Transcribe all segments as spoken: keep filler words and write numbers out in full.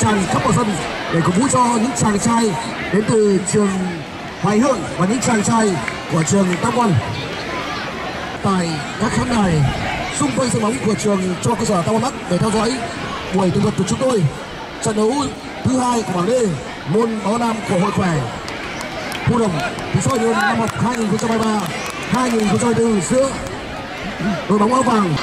tràn khắp vào sân để cổ vũ cho những chàng trai đến từ trường Hoài Hợn và những chàng trai của trường Tam Quan. Tại các khán đài xung quanh sân bóng của trường cho cơ sở Tam Quan Bắc để theo dõi buổi tường thuật của chúng tôi. Trận đấu thứ hai của bảng D môn bóng nam của Hội Khỏe Phù Đổng Thí Soi Nhơn năm học hai nghìn không trăm hai mươi ba hai nghìn không trăm hai mươi tư giữa đội bóng áo vàng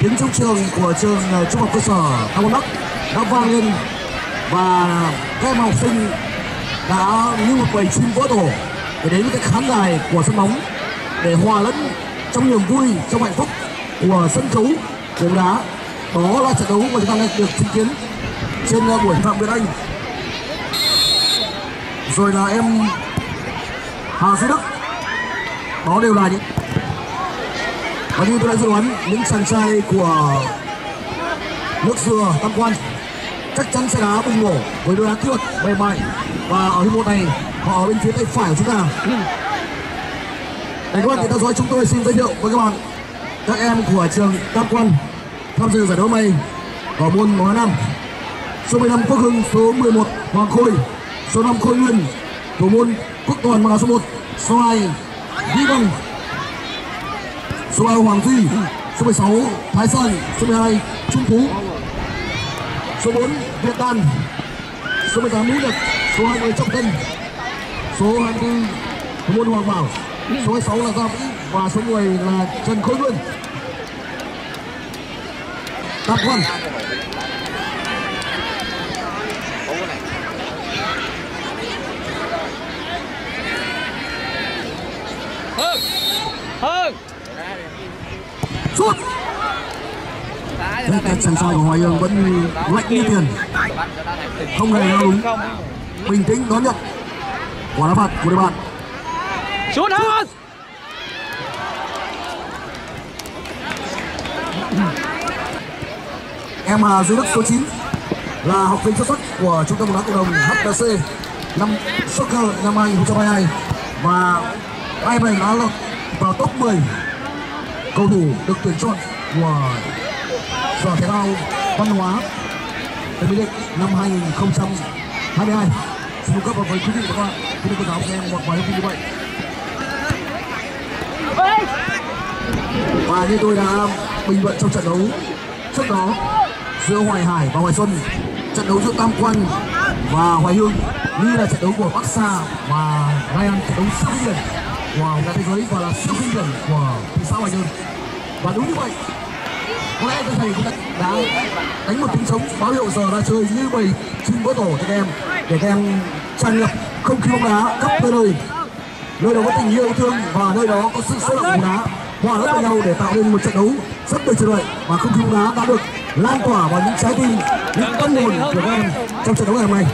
tiếng trống trường của trường trung học cơ sở Tam Quan Bắc đã vang lên và các em học sinh đã như một bầy chim vỡ tổ để đến cái khán đài của sân bóng để hòa lẫn trong niềm vui, trong hạnh phúc của sân khấu bóng đá. Đó là trận đấu mà chúng ta đang được chứng kiến trên buổi Phạm Việt Anh, rồi là em Hà Duy Đức. Đó đều là những và như tôi đã dự đoán, những chàng trai của nước dừa Tam Quan chắc chắn sẽ đá bùng nổ với đôi đá kỹ thuật mềm mại, và ở hiệp một này họ ở bên phía tay phải của chúng ta. Để các bạn theo dõi, chúng tôi xin giới thiệu với các bạn các em của trường Tam Quan tham dự giải đấu này ở môn bóng nam: số mười lăm Quốc Hưng, số mười một Hoàng Khôi, số năm Khôi Luân, thủ môn Quốc Toàn mặc áo số một, số hai Duy Tân, số ba Hoàng Duy, số mười sáu Thái Sơn, số mười hai Trung Phú, số bốn Việt Tân, số mười tám Minh Luận, số hai mươi Trọng Tân, số hai mươi tư thủ môn Hoàng Bảo, số hai mươi sáu là Gia Vĩ và số mười là Trần Khôi Nguyên. Tam Quan Hơn Hơn sút. Các chàng trai của Hoài Hương vẫn lạnh như tiền, không hề ngao đúng, bình tĩnh đón nhận quả đá phạt của đội bạn. Sút Hơn. Em Hà Duy Đức số chín là học viên xuất sắc của trung tâm bóng đá cộng đồng hát bê xê năm soccer năm hai nghìn không trăm hai mươi hai và em này đã lọt vào top mười cầu thủ được tuyển chọn của Sở Thể thao Văn hóa tỉnh Bình Định năm hai nghìn không trăm hai mươi hai. Xin cung cấp vào với quý vị và các bạn quý vị cô giáo em một vài thông tin như vậy. Và như tôi đã bình luận trong trận đấu trước đó giữa Hoài Hải và Hoài Xuân, trận đấu giữa Tam Quan và Hoài Hương như là trận đấu của Bắc Sa và Ryan, trận đấu siêu kinh điển của thế giới và là siêu kinh điển của thị xã Hoài Nhơn. Và đúng như vậy, có lẽ các thầy cũng đã đánh một tiếng trống báo hiệu giờ ra chơi như bầy chim vỡ tổ cho các em, để các em tràn ngập không khí bóng đá khắp nơi nơi nơi đó có tình yêu thương và nơi đó có sự sôi động bóng đá hòa lẫn với nhau để tạo nên một trận đấu rất tuyệt vời. Và không khí bóng đá đã được lan tỏa vào những trái tim, những tâm hồn của các em trong trận đấu ngày hôm nay.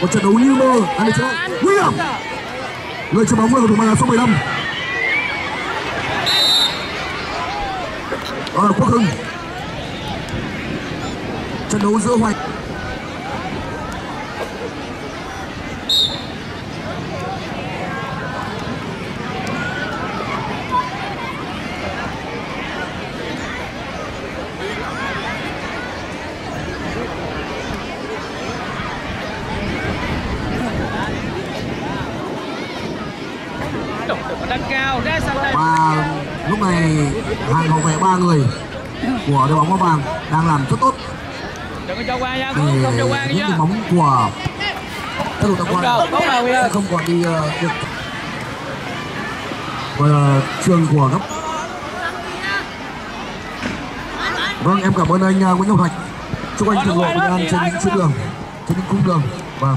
Một trận đấu như mơ, anh chơi nguy hiểm. Người chơi bóng là thủ môn số mười lăm đó là Quốc Hưng. Trận đấu giữa Hoài và lúc này hàng hậu vệ ba người của đội bóng áo vàng đang làm rất tốt để những cái bóng của các đội Tam Quan sẽ không còn đi được và trường của góc. Vâng, em cảm ơn anh Nguyễn Ngọc Thạch, chúc anh thượng lộ bình an trên những chuyến đường, trên những cung đường. Vâng,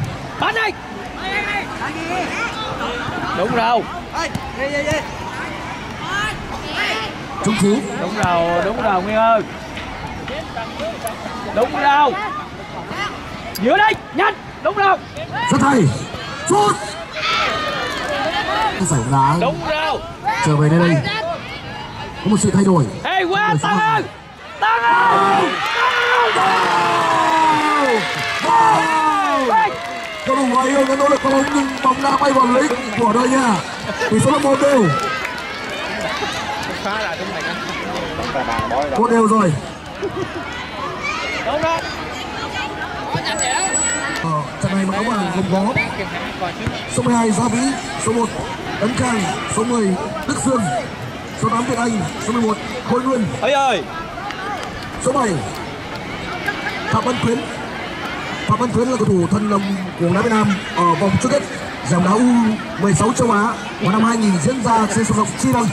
đúng rồi. Trung Phú. Đúng rồi, đúng rồi Nguyên ơi. Đúng rồi. Giữa đây, nhanh. Đúng rồi. Rất hay. Phút. Xảy ra. Đúng rồi. Trở về đây đây. Có một sự thay đổi. Hey, quá Tăng Hưng. Tăng Hưng. Cầu thủ Hoài Hương có nỗ lực cầu lối nhưng bóng đã bay vào lưới của đội nhà. Tỷ số là một đều. Một đều rồi. Đúng rồi. Ờ, trận này mà gồm có số mười hai Gia Vĩ, số một Ấn Càng, số mười Đức Dương, số tám Việt Anh, số mười một Khôi Luân, ấy ơi, số bảy Phạm Văn Quyến. Phạm Văn Quyến là cầu thủ thân lâm của bóng đá Việt Nam ở vòng chung kết giải bóng đá U mười sáu châu Á vào năm hai nghìn diễn ra trên sân vận động Chi Lăng.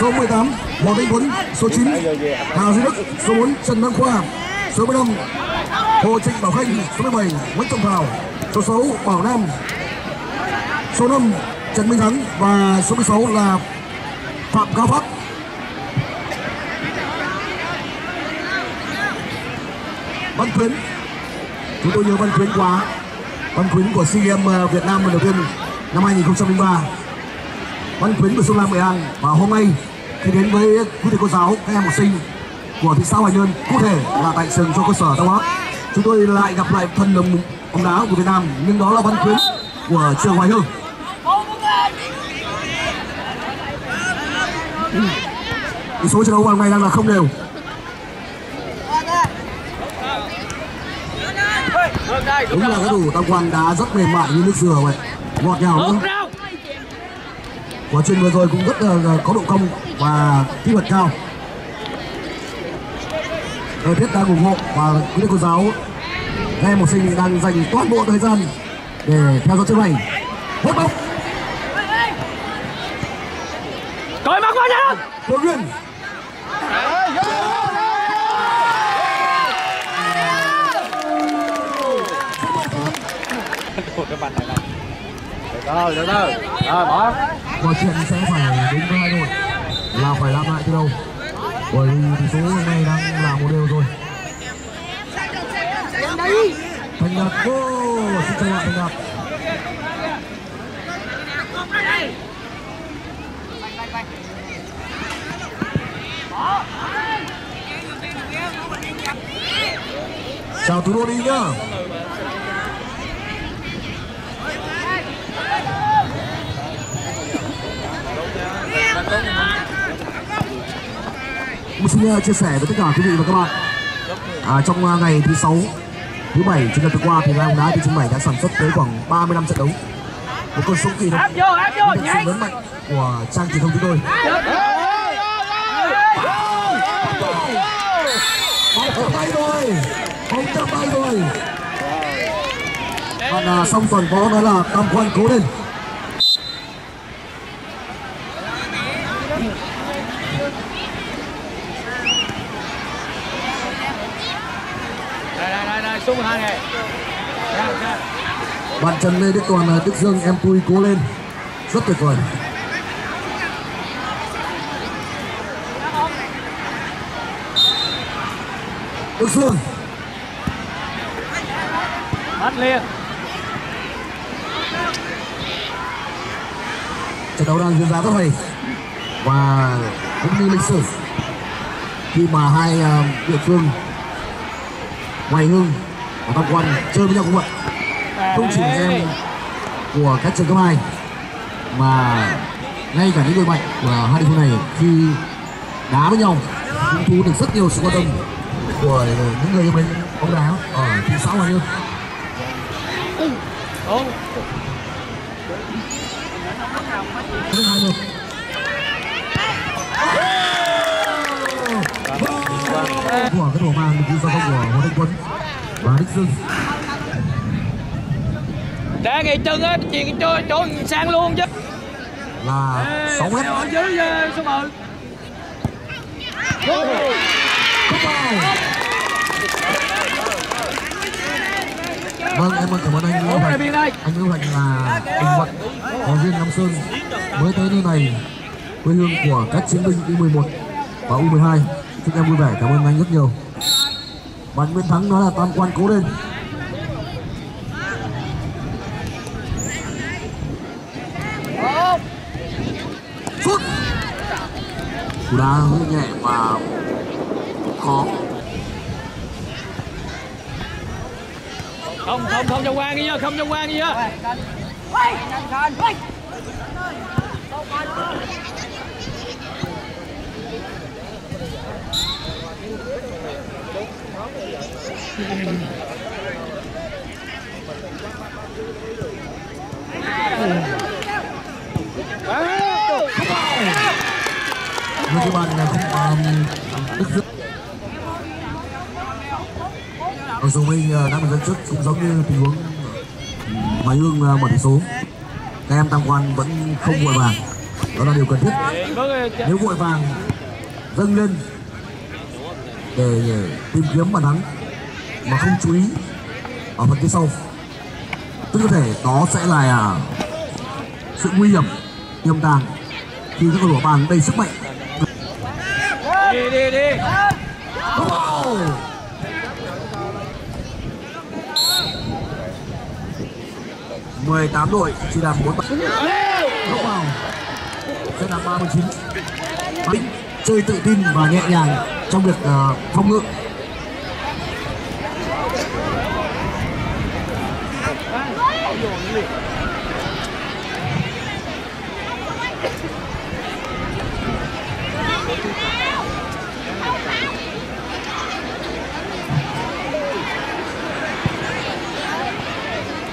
Số mười tám Hoàng Minh Quân, số chín Hà Duy Đức, số bốn Trần Văn Khoa, số mười lăm Hồ Trịnh Bảo Khanh, số mười bảy Nguyễn Trọng Thảo, số sáu Bảo Nam, số năm Trần Minh Thắng và số mười sáu là Phạm Cao Phát. Văn Quyến, chúng tôi nhớ Văn Quyến quá. Văn Quyến của SEA Games Việt Nam lần đầu tiên năm hai nghìn không trăm lẻ ba. Văn Quyến của Sông Lam Nghệ An, và hôm nay khi đến với quý thầy cô giáo, các em học sinh của thị xã Hoài Nhơn, cụ thể là tại trường cho cơ sở Tam Quan, chúng tôi lại gặp lại thần đồng bóng đá của Việt Nam, nhưng đó là Văn Quyến của trường Hoài Hương. Tỷ số trận đấu hôm nay đang là không đều. Đúng là các thủ Tam Quan đá rất mềm mại như nước dừa vậy, ngọt ngào nữa. Quá trình vừa rồi cũng rất là có độ cong và kỹ thuật cao. Thời tiết đang ủng hộ và quý thầy cô giáo, các em học sinh đang dành toàn bộ thời gian để theo dõi chương trình. Hút bóng. Coi bóng vào nhà. Khôi Nguyên. Rồi, được rồi. Rồi, bỏ. Mọi chuyện sẽ phải đến với hai đội là phải làm lại từ đầu. Bởi vì tỷ số hôm nay đang là một đều rồi. Thành Đạt vô, oh, xin chào lại Thành Đạt. Chào thủ đô đi nhá. Mình xin chia sẻ với tất cả quý vị và các bạn, à, trong ngày thứ sáu, thứ bảy chúng ta vừa qua thì bóng đá thì chúng bảy đã sản xuất tới khoảng ba mươi lăm trận đấu, một con số kỷ lục, một sự lớn mạnh của trang truyền thông chúng tôi. Bóng bay rồi, bóng đã bay rồi. Còn à, xong toàn võ đó là Tam Quan cố lên. Bạn Trần Lê Đức Toàn, Đức Dương, em Pui cố lên, rất tuyệt vời. Đức Dương bắt liền. Trận đấu đang diễn ra rất hay và cũng như lịch sử khi mà hai địa phương Hoài Hương và Tam Quan chơi với nhau cũng vậy. Không chỉ em của các trường cấp hai mà ngay cả những đội mạnh của hai địa phương này khi đá với nhau cũng thu được rất nhiều sự quan tâm của những người yêu mến bóng đá ở thị xã Hoài Nhơn. Của cái đổ màn của Hồ Thanh Tuấn và Đức Dương. Để ngày chân á, chuyện cho chỗ sang luôn chứ. Là sáu mét. Dưới số mười. Vâng, em cảm ơn anh Lưu Hoành. Anh Lưu Hoành là bình luận phóng viên Nam Sơn mới tới nơi này quê hương của các chiến binh U mười một và U mười hai. Chúng em vui vẻ cảm ơn anh rất nhiều. Bạn Nguyễn Thắng nói là Tam Quan cố lên. Cú đá hơi nhẹ và khó. Không không không cho qua đi nhá, không cho qua đi nhá. Với các bạn này không đức dứt. Ở dù mình đã một dẫn trước cũng giống như tình huống Hoài Hương mở tỷ số, các em Tam Quan vẫn không vội vàng, đó là điều cần thiết. Nếu vội vàng dâng lên để tìm kiếm bàn thắng mà không chú ý ở phần phía sau, tức có thể đó sẽ là sự nguy hiểm tiềm tàng khi các cầu thủ bàn đầy sức mạnh. Đi đi đi. Oh. mười tám đội chỉ đạt bốn bàn. Không vào. Sẽ đạt ba mươi chín. Bính chơi tự tin và nhẹ nhàng trong việc uh, phòng ngự.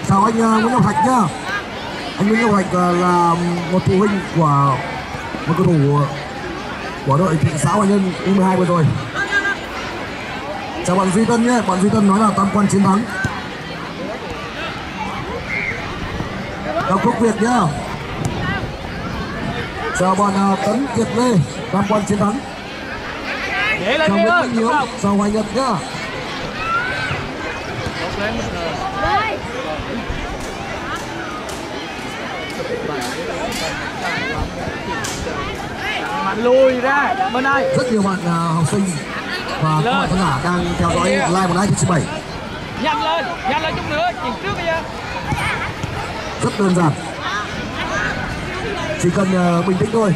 Chào anh Nguyễn Ngọc Hạch nhá. Anh Nguyễn Ngọc Hạch là một phụ huynh của một cầu thủ của đội thị xã Hoài Nhơn U mười hai vừa rồi. Chào bạn Duy Tân nhé. Bạn Duy Tân nói là Tam Quan chiến thắng. Chào Quốc Việt nhá. Chào bạn Tấn Kiệt Lê. Tam Quan chiến thắng. Chào Nguyễn Minh Hiếu. Chào Hoài Nhật nhá. Bạn lùi ra bên đây. Rất nhiều bạn uh, học sinh và các bạn khán giả đang theo dõi live một live trên bảy. Nhanh lên, nhanh lên chút nữa, chuyển trước bây giờ. Rất đơn giản, chỉ cần uh, bình tĩnh thôi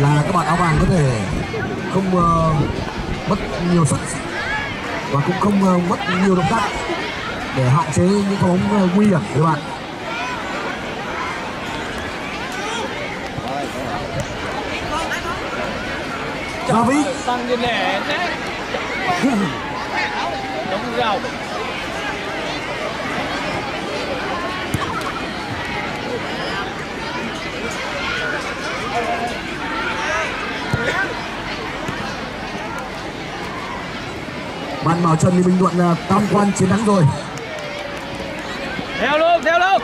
là các bạn áo vàng có thể không uh, mất nhiều sức và cũng không uh, mất nhiều động tác để hạn chế những cái bóng uh, nguy hiểm của bạn. Gia Vĩ tăng lên lẻ thế. Đóng rào. Bạn Bảo Trần thì Bình Luận là Tam Quan chiến thắng rồi. Theo luôn, theo luôn.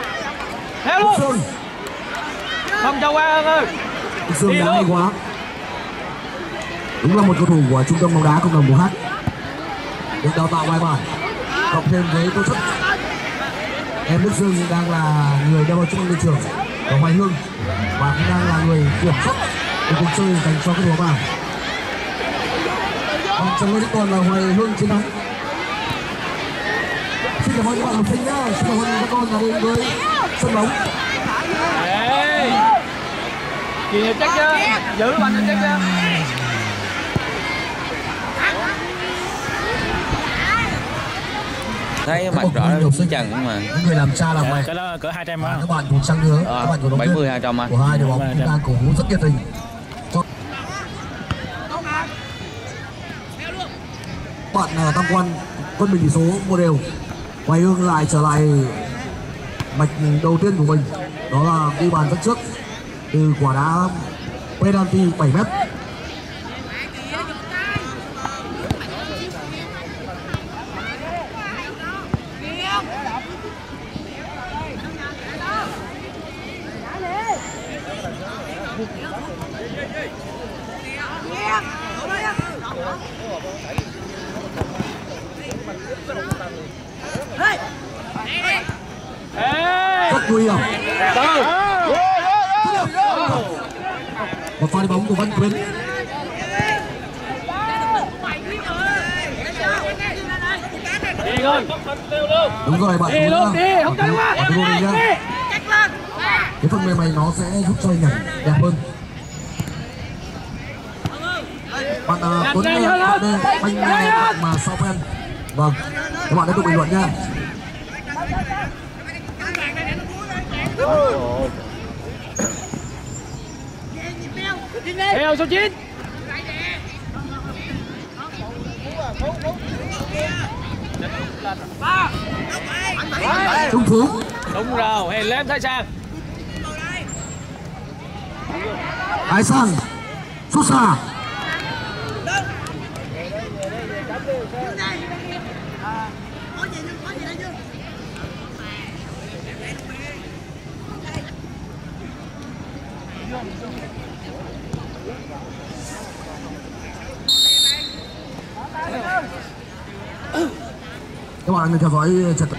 Theo luôn. Không cho qua ơi. Dương đá hay quá. Đúng là một cầu thủ của trung tâm bóng đá cộng đồng hát được đào tạo bài bản, cộng thêm với tố chất. Em Đức Dương đang là người đeo vào trung tâm đội trưởng ở Hoài Hương và cũng đang là người kiểm soát của cuộc chơi dành cho các đội bóng. Còn trong lúc còn là Hoài Hương chiến thắng. Xin cảm ơn các bạn học sinh nhá, xin cảm ơn các con đã đến với sân bóng. Kì niệm chắc chứ, giữ bạn cho chắc chứ. Thấy mặt rõ nó trần cũng mà. Những người làm cha làm mẹ. Cái đó cỡ hai trăm á. Các bạn cùng sang hướng, các bạn cùng đồng đội của hai đội bóng chúng ta cổ vũ rất nhiệt tình. Bạn Tam Quan quân bình tỷ số một đều. Hoài Hương lại trở lại mạch đầu tiên của mình, đó là ghi bàn dẫn trước từ quả đá penalty bảy mét. Rất nguy hiểm. pha đi bóng của Văn Quyến. Đi rồi. Đúng rồi bạn. Đi luôn, đi, không tới quá. Cái phần mềm này nó sẽ giúp cho hình ảnh đẹp hơn. Bạn uh, Tuấn Anh uh, mà sao fan. Vâng, các bạn đã được bình luận nha. Theo số chín. Trung Phú. Đúng rồi, hẹn lên Thái Sơn. Thái Sơn, xuất xa. Các bạn theo dõi chặt tập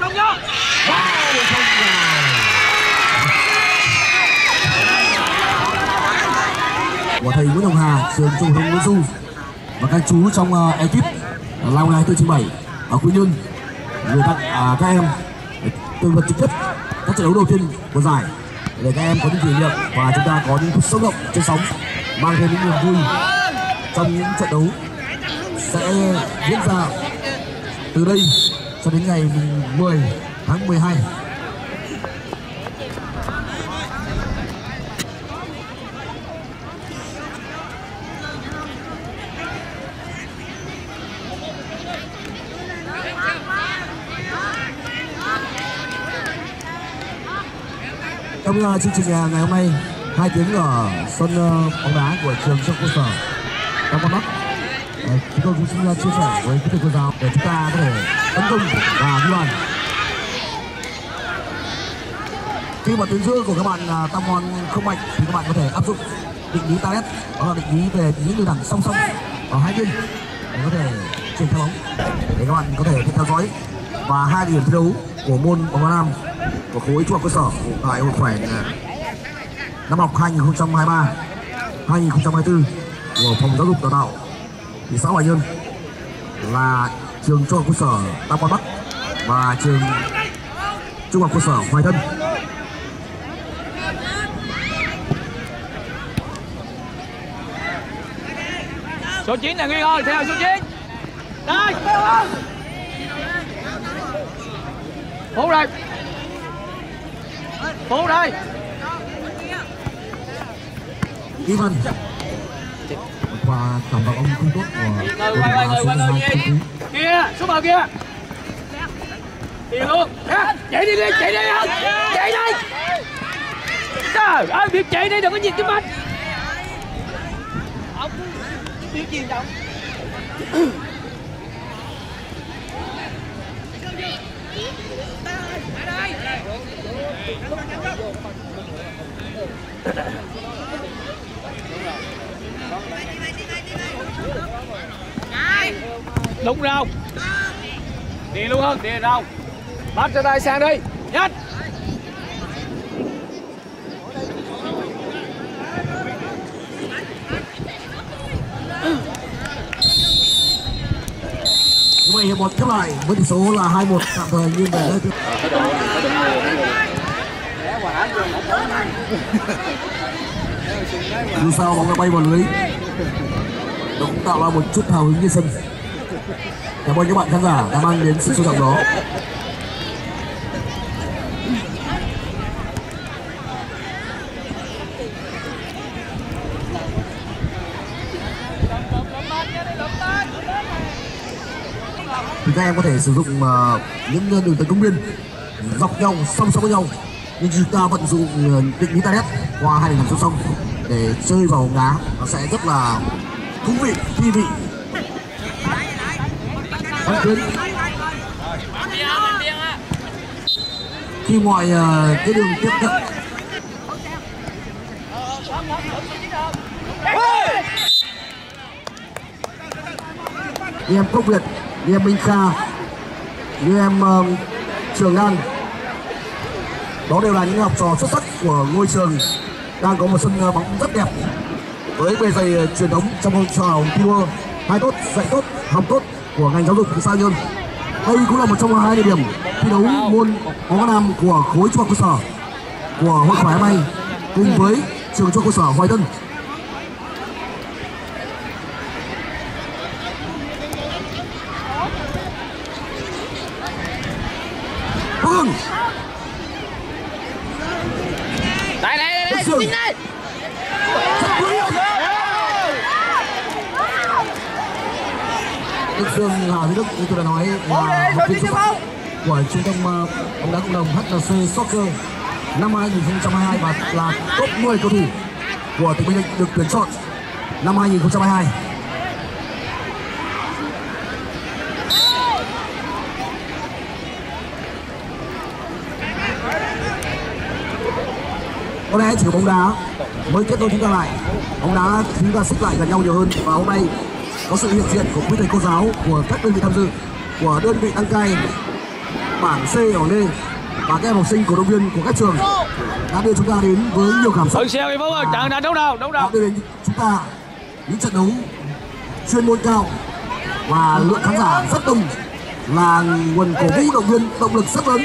trung vô. Của thầy Nguyễn Hồng Hà, trường Trung Thông Nguyễn Du và các chú trong uh, ekip lao này hai bốn bảy ở Quy Nhơn gửi tặng à, các em từng vật trực tiếp các trận đấu đầu tiên của giải để các em có những kỷ niệm và chúng ta có những phút xúc động trên sóng mang thêm những niềm vui trong những trận đấu sẽ diễn ra từ đây cho đến ngày mười tháng mười hai. Trong chương trình ngày hôm nay hai tiếng ở sân bóng đá của trường trung học cơ sở Tam Quan Bắc, chúng tôi cũng xin chia sẻ với quý thầy cô giáo để chúng ta có thể tấn công và ghi bàn. Khi mà tuyến giữa của các bạn Tam Quan không mạnh thì các bạn có thể áp dụng định lý Talet, đó là định lý về những đường thẳng song song ở hai bên để có thể chuyển theo bóng để các bạn có thể theo dõi và hai điểm thi đấu của môn bóng đá nam của khối trung học cơ sở tại Hội Khỏe năm học hai nghìn không trăm hai mươi ba hai nghìn không trăm hai mươi tư của phòng giáo dục đào tạo thị xã Hoài Nhơn là trường trung học cơ sở Tam Quan Bắc và trường trung học cơ sở Hoài Thân. Số chín là Nguyên ơi, theo số chín. Đây. Phú đây. Phú đây. Kỹ Văn. Và cảm ơn ông không tốt của người quay người quay người gì? Kia, số màu kia. Đi luôn. Chạy đi đi, chạy đi không? Chạy đi. Trời ơi, việc chạy đi đừng có nhìn cái mắt. Ông biết gì đâu. Đúng rồi. Đi luôn hơn, đi đâu. Bắt cho tay sang đi. Nhanh. Hiệp một kết lại với tỷ số là hai một tạm thời như vậy đây. Dù sao bóng đã bay vào lưới, nó cũng tạo ra một chút hào hứng trên sân. Cảm ơn các bạn khán giả đã mang đến sự sôi động đó. Thì các em có thể sử dụng uh, những đường tấn công biên dọc nhau song song với nhau, nhưng chúng ta vận dụng uh, định lý Talet qua hai đường thẳng song song để chơi vào bóng đá nó sẽ rất là thú vị, thi vị. Văn Quyến khi ngoài uh, cái đường tiếp cận em Quốc Việt, như em Minh Kha, như em uh, Trường An, đó đều là những học trò xuất sắc của ngôi trường đang có một sân bóng rất đẹp với bề dày truyền thống trong phong trào thi đua hai tốt, dạy tốt, học tốt của ngành giáo dục xã Nhơn. Đây cũng là một trong hai địa điểm thi đấu môn bóng đá nam của khối trung học cơ sở của Hội Khỏe May cùng với trường trung học cơ sở Hoài Tân. Đây đây đây, xin đây. Đức Dương, Hà Duy Đức, như tôi đã nói là học viên của trung tâm bóng đá cộng đồng hát bê xê Soccer năm hai nghìn không trăm hai mươi hai và là top mười cầu thủ của tỉnh Bình Định được tuyển chọn năm hai nghìn không trăm hai mươi hai. Có lẽ chỉ bóng đá mới kết nối chúng ta lại, bóng đá chúng ta xích lại gần nhau nhiều hơn, và hôm nay có sự hiện diện của quý thầy cô giáo của các đơn vị tham dự, của đơn vị đăng cai bảng C ở D và các em học sinh, cổ động viên của các trường đã đưa chúng ta đến với nhiều cảm xúc. Trận đấu nào, đấu nào. Đưa đến chúng ta những trận đấu chuyên môn cao và lượng khán giả rất đông là nguồn cổ vũ, động viên, động lực rất lớn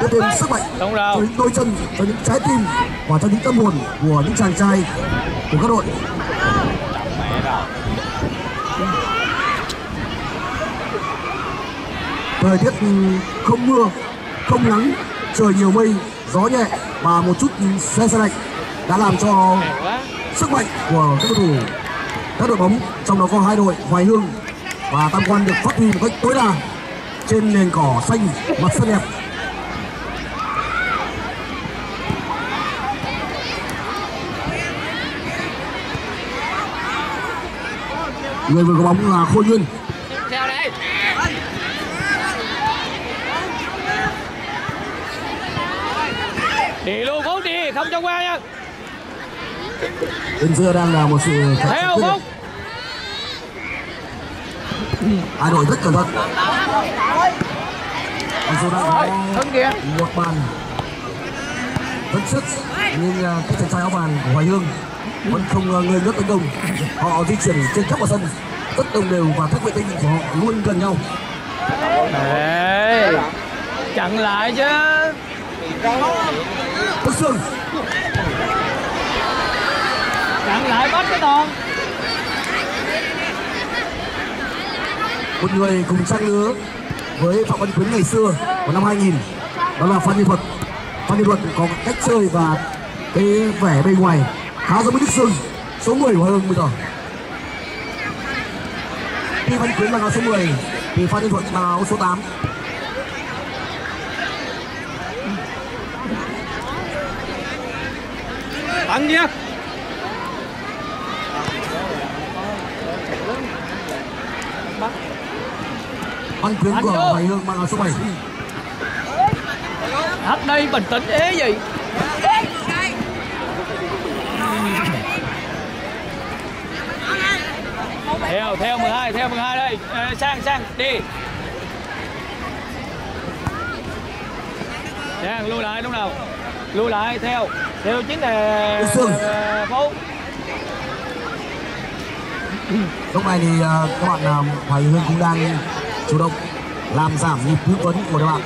để thêm sức mạnh cho những đôi chân, cho những trái tim và cho những tâm hồn của những chàng trai của các đội. Thời tiết không mưa, không nắng, trời nhiều mây, gió nhẹ và một chút se se lạnh đã làm cho sức mạnh của các cầu thủ, các đội bóng, trong đó có hai đội Hoài Hương và Tam Quan được phát huy một cách tối đa trên nền cỏ xanh, mặt sân đẹp. Người vừa có bóng là Khôi Luân. Đi luôn Phúc, đi, không cho qua nha. Bên giữa đang là một sự theo Phúc. Hai đội rất cẩn thận. Bên giữa đang có một bàn rất sức, nhưng các chàng trai áo vàng của Hoài Hương vẫn không ngơi ngớt tấn công. Họ di chuyển trên khắp mặt sân rất đồng đều và các vệ tinh của họ luôn gần nhau. Đấy, chặn lại chứ. Quốc Hưng chặn lại bắt cái đòn. Một người cùng trang lứa với Phạm Văn Quyến ngày xưa vào năm hai nghìn, đó là Phan Đình Thuật. Phan Đình Thuật có cách chơi và cái vẻ bên ngoài khá giống với Đức Sương, số mười của Hoài Hương bây giờ. Khi Văn Quyến mang áo số mười thì Phan Đình Thuận mang áo số tám. Bắn nhé. Văn Quyến của Hoài Hương mang áo số bảy. Hát đây bình tĩnh ế gì. Theo, theo mười hai, theo mười hai đây. À, sang, sang, đi. Sang, lưu lại lúc nào. Lưu lại, theo. Theo chính là Phú. Lúc này thì các bạn Hoài Hương cũng đang chủ động làm giảm nhịp hữu tuấn của các bạn.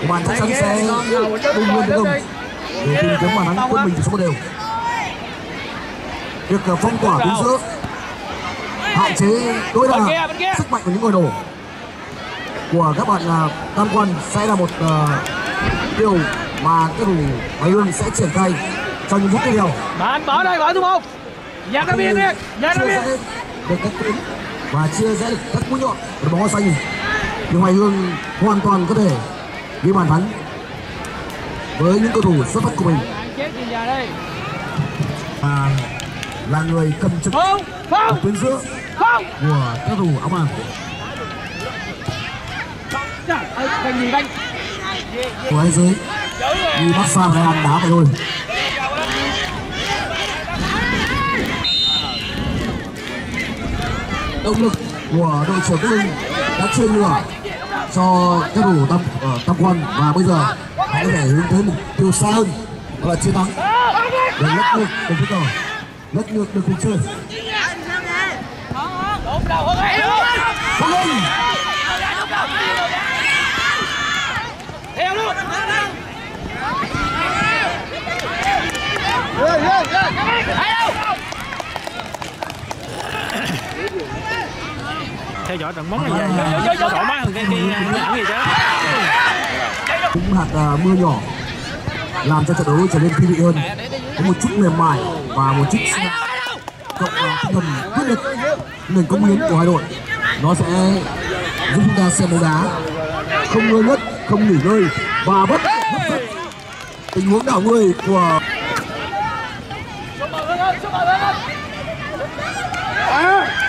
Các bạn chắc chắn sẽ bùng luôn tấn công để tìm kiếm bàn thắng quân mình từ số một đều. Việc phong tỏa tuyến giữa hạn chế tối đa sức mạnh của những ngôi đồ của các bạn là Tam Quan sẽ là một uh, điều mà các cầu thủ Hoài Hương sẽ triển khai trong những phút tiếp theo. Bạn bỏ đây, bỏ thủ môn, dàn ra biên đi, dàn ra biên được các tuyến và chia rẽ được các mũi nhọn của bóng xanh, thì Hoài Hương hoàn toàn có thể ghi bàn thắng với những cầu thủ xuất sắc của mình. À, là người cầm trực tuyến giữa không của các thủ áo vàng. Của hai dưới đi bắt xa phải ăn đá phải thôi. Động lực của đội trưởng Quốc Hưng đã chuyên lửa cho các thủ Tam Tam Quan và bây giờ họ có thể hướng tới mục tiêu xa hơn và chiến thắng. để lách ngược của phía cầu, lách ngược được cuộc chơi. Theo luôn. Lên lên lên. Theo dõi trận bóng này vậy. Thoải mái hơn cái cái ảnh gì đó. Cũng hạt mưa nhỏ làm cho trận đấu trở nên thú vị hơn, có một chút mềm mại và một chút cộng tinh thần quyết liệt, nền cống hiến của hai đội nó sẽ giúp chúng ta xem đấu đá không ngơi ngất, không nghỉ ngơi và bất bất tình huống đảo người của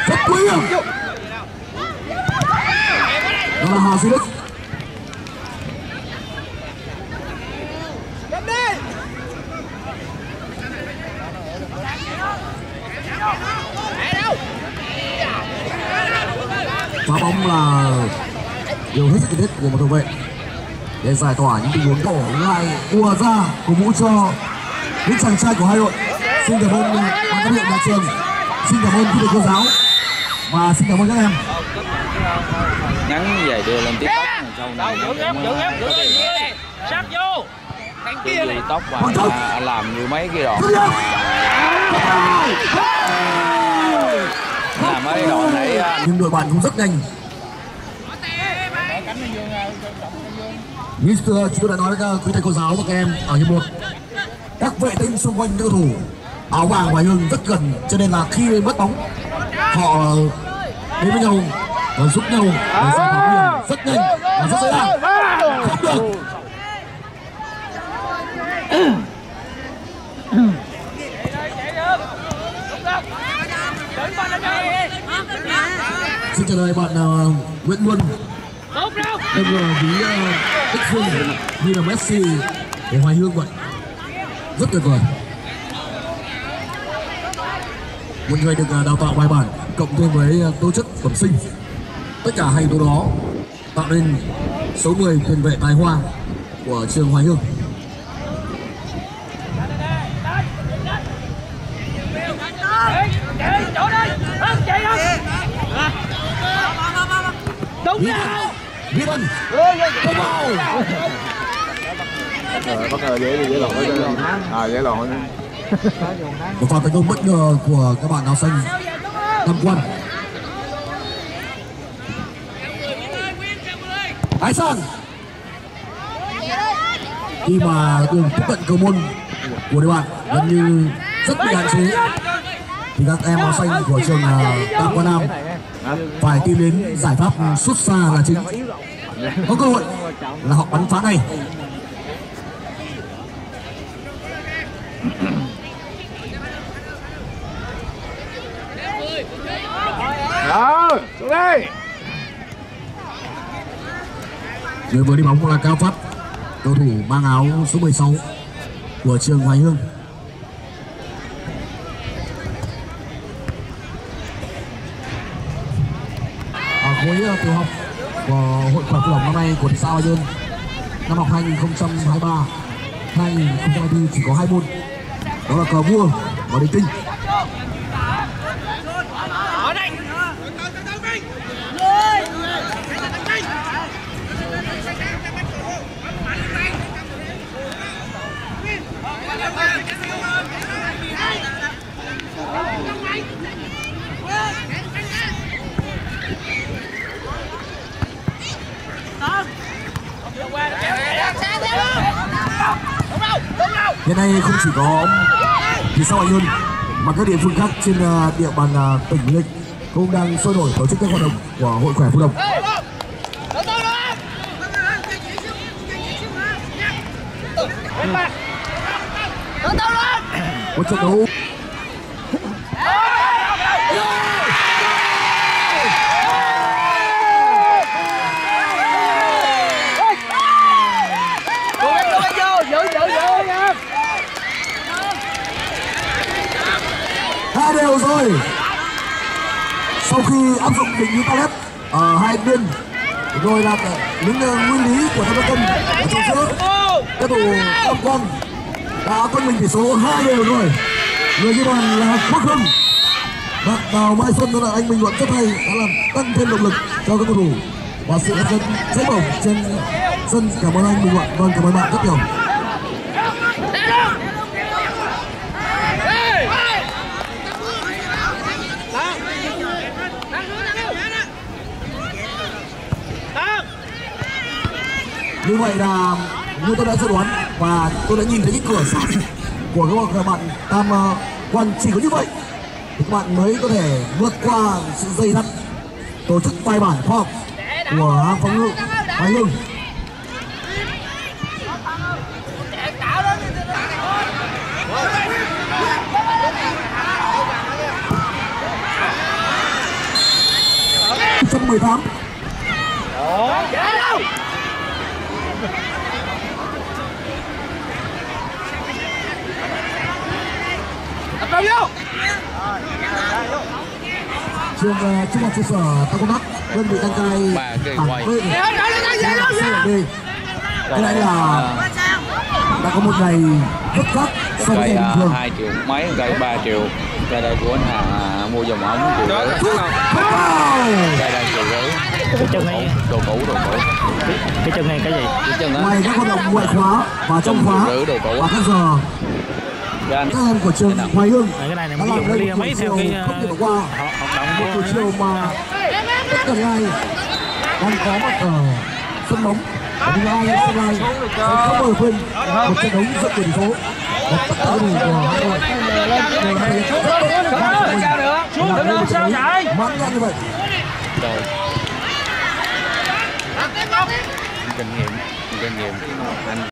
rất quý hiểm. Đó là Hà Duy Đức. Phá bóng là điều hết sức cần thiết của một hậu vệ để giải tỏa những tình huống đổ lại ùa ra cổ vũ cho những chàng trai của hai đội. Xin cảm ơn ban huấn luyện nhà trường, xin cảm ơn quý vị cô giáo và xin cảm ơn các em. Ngắn về đưa lên tiếp tóc sau này sắp vô kia tóc và làm như mấy cái đoạn là mấy đoạn nãy, nhưng đội bạn cũng rất nhanh. Như chúng đã nói với quý thầy cô giáo và các em ở hiệp một, các vệ tinh xung quanh cầu thủ áo vàng Hoài Hương rất gần, cho nên là khi mất bóng họ đến với nhau và giúp nhau để giải phóng điểm rất nhanh và rất dễ dàng. Không được. Xin trả lời bạn uh, Nguyễn Quân. Em vừa ví Đức Phương như là Messi để Hoài Hương vậy, rất tuyệt vời. Một người được đào tạo bài bản cộng thêm với tố chất bẩm sinh, tất cả hai tố đó tạo nên số mười tiền vệ tài hoa của trường Hoài Hương. Đúng rồi. Duy Tân, không vào. Bất ngờ dễ dễ lộn à, dễ lộn. Một pha tấn công bất ngờ của các bạn áo xanh Tam Quan. Thái Sơn. Khi mà đường tiếp cận cầu môn của đội bạn gần như rất bị hạn chế, thì các em áo xanh của trường Tam Quan Nam phải tìm đến giải pháp sút xa là chính. Có cơ hội là họ bắn phá này. Rồi, xuống đi. Người vừa đi bóng là Cao Phát, cầu thủ mang áo số mười sáu của trường Hoài Hương. Khối tiểu học của Hội Khỏe Phù Đổng năm nay của thị xã Hoài Nhơn, năm học hai nghìn không trăm hai mươi ba hai nghìn không trăm hai mươi tư chỉ có hai môn, đó là cờ vua và điền kinh. Hiện nay không chỉ có thị xã Hoài Nhơn mà các địa phương khác trên địa bàn tỉnh Bình Định cũng đang sôi nổi tổ chức các hoạt động của Hội Khỏe Phù Đổng. Một trận đấu đều rồi. Sau khi áp dụng định lý Pallet ở hai bên rồi là những nguyên lý của Tam Quan ở trong giữa, các thủ Tam Quan họ có mình tỷ số hai đều rồi. Người ghi bàn là Quốc Hưng. Và vào Mai Xuân đó là anh Minh Luận rất hay, đã làm tăng thêm động lực cho các cầu thủ và sự hấp dẫn cháy bỏng trên sân. Cảm ơn anh Minh Luận, vâng cảm ơn bạn rất nhiều. Như vậy là như tôi đã dự đoán và tôi đã nhìn thấy cái cửa sắt của các bạn Tam Quan. Chỉ có như vậy thì các bạn mới có thể vượt qua sự dày dặn tổ chức bài bản khoa học của phòng ngự Hoài Hương. một trăm mười tám. Trường Trung học cơ sở Tam Quan Bắc, đơn vị đăng cai Hoàng Khôi. Cái này là đã có một ngày rất khác so với ngày thường. Hai triệu mấy, cây ba triệu. Cây đây của anh Hà mua dòng ống triệu rưỡi. Cây đây triệu rưỡi. Cái chân này đồ cũ đồ cũ. Cái chân này cái gì? Cái chân đó. Ngoài các hoạt động ngoại khóa và trong khóa và các giờ. Các em của trường Hoài Hương đã làm đây một chiều không thể qua, một chiều mà tất cả ai đang có mặt ở sân bóng và những ai sân ai sẽ không bao quên một trận đấu rất tuyệt vời và tất cả những người của Hà Nội đều là những rất tốt của mình, làm sao đấy mãn nhãn như vậy. Kinh nghiệm, kinh nghiệm.